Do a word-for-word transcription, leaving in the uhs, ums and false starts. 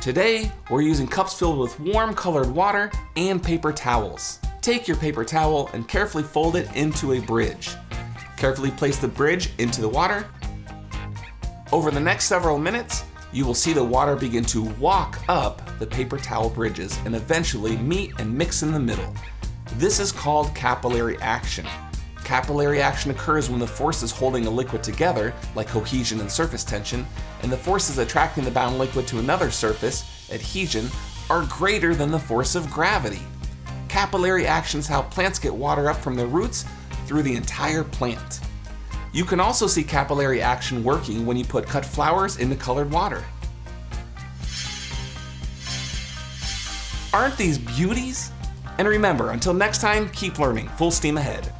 Today, we're using cups filled with warm colored water and paper towels. Take your paper towel and carefully fold it into a bridge. Carefully place the bridge into the water. Over the next several minutes, you will see the water begin to walk up the paper towel bridges and eventually meet and mix in the middle. This is called capillary action. Capillary action occurs when the forces holding a liquid together, like cohesion and surface tension, and the forces attracting the bound liquid to another surface, adhesion, are greater than the force of gravity. Capillary action is how plants get water up from their roots through the entire plant. You can also see capillary action working when you put cut flowers into colored water. Aren't these beauties? And remember, until next time, keep learning, full steam ahead.